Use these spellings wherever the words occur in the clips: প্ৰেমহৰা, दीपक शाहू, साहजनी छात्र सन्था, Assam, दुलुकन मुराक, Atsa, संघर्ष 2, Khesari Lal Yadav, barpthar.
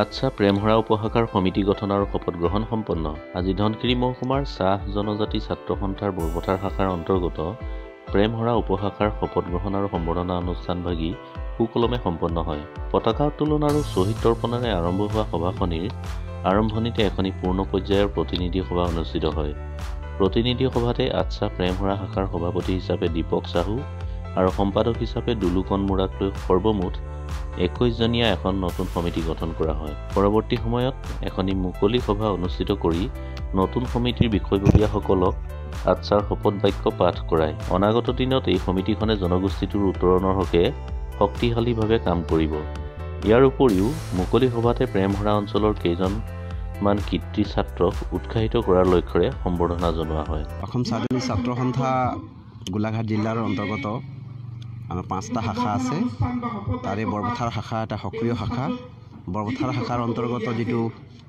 आटसा प्रेमहरा उपशाखार समिति गठन और शपथ ग्रहण सम्पन्न आज धनखिरी महकुमार चाह जनजाति छात्र सन्थार बरपथार शाखार अंतर्गत प्रेमहरा उपशाखार शपथ ग्रहण और सम्बर्धना अनुष्ठान भागी सुकलमे सम्पन्न है। पताका उत्तोलन और शहीद तर्पणेरे आरम्भ हुआ सभाखनिर आरम्भणिते एखनि पूर्ण पर्यायर प्रतिनिधि सभा अनुष्ठित है। प्रतिनिधि सभाते आटसा प्रेमहरा शाखार सभापति हिसापे दीपक शाहू और सम्पादक हिसापे दुलुकन मुराक लै सर्वमुठ 21 जनिया एखन नतुन समिति गठन करा हय। परवर्ती समयत एखनि मुकलि सभा अनुष्ठित करी नतुन समितिर विषयबबीयासलक आटसार शपथ वाक्य पाठ कराय। अनागत दिनत एई समितिखने जनगोष्ठीतुर उत्तৰণৰ हके शक्तिशालीভাৱে কাম কৰিব। ইয়াৰ উপৰিও মুকলি সভাতে প্ৰেমহৰা অঞ্চলৰ কেইজনমান কৃতি ছাত্ৰক উৎসাহিত কৰাৰ লক্ষ্যৰে সম্বৰ্ধনা জনোৱা হয়। অসম সাধাৰণ ছাত্ৰ সন্থা গোলাঘাট জিলাৰ অন্তৰ্গত आम 5टा शाखा आसे तारे बरपथार शाखा एटा सक्रिय शाखा। बरपथार शाखार अंतर्गत जी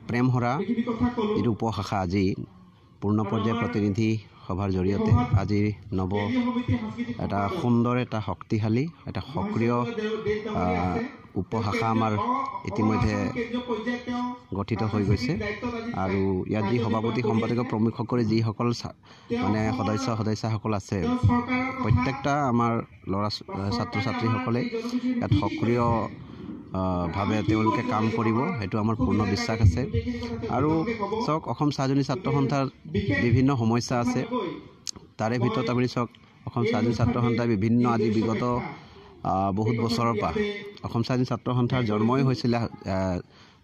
प्रेमहरा जी उपशाखा आज पूर्ण पर्याय प्रतिनिधि सभार जरिए आज नव एटा सुंदर एटा शक्तिशाली एटा सक्रिय उपशाखा आमार इतिमध्ये गठित हो गई। और इतना जी सभापति सम्पादक प्रमुखक जी मानने सदस्य सदस्यसक आसे प्रत्येकटा आमार लड़ा छात्र छात्री इतना सक्रिय भावे काम आमार पूर्ण विश्वास आसे। और चौक असम साहजनी छात्र सन्थार विभिन्न समस्या आसे तारे भितर आम चौक असम साहजनी छात्र सन्थार विभिन्न आदि विगत बहुत बसर असम साहजनी छात्र सन्थार जन्मय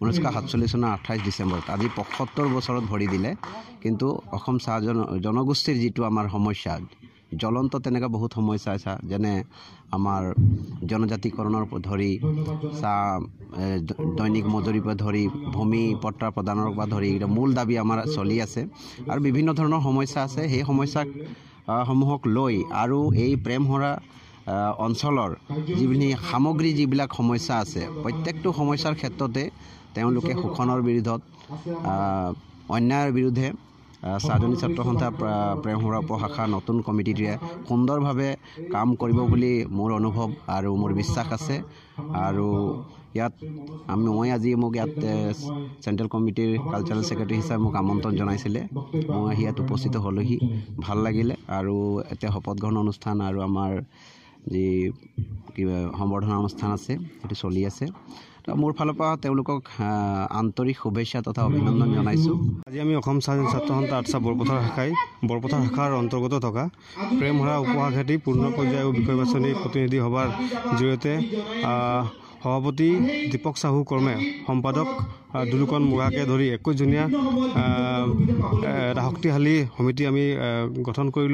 1947 सनर 28 डिसेम्बरत आज 75 बसर भरी दिले। किन्तु असम साह जनगोष्ठीर जी आमार समस्या ज्वलंत तेने बहुत समस्या आसा जेने आमार जनजातिकरणर धरी सा दैनिक मजुरी धरी भूमि पट्टा प्रदानर धरी मूल दाबी आमार चलि आसे और विभिन्न धৰণৰ समस्या आसे। हेई समस्या समूहक लई आरो एई प्रेमहरा अंचलर जी सामग्री जी समस्या आसे प्रत्येक समस्यार क्षेत्रते तेनलोके शोषणर विरुद्ध अन्यायर विरुद्धे साहजनी छात्र सन्था प्रेमहरा उपशाखा नतुन कमिटीटिए सुंदर भावे काम करिब बुली मोर अनुभव और मोर विश्वास आसे। और इतना मैं आज मोक इतना सेंट्रल कमिटीर कल्चरल सेक्रेटरी हिसाबे मोक आमंत्रण जानाइसिले मैं इतना उपस्थित हलोहि भल लागिले। और एते शपथ ग्रहण अनुष्ठान और आमार जी क्या सम्बर्धना अनुष्ठान आसे एतु चलि आसे। मोर फालक आंतरिक शुभेच्छा तथा अभिनंदन जानाइसु। आज आम साहजनी छात्र सन्था आटसा बरपथार शाखा बरपथार शाखार अंतर्गत थका प्रेमहरा उपशाखाटी पूर्ण पर्याय विषय बाचनी प्रतिनिधि सभार जरिए सभापति दीपक साहू कर्मे सम्पादक दुलुकन मुगाके धरी 21 जनिया शक्तिशाली समिति आम गठन कर।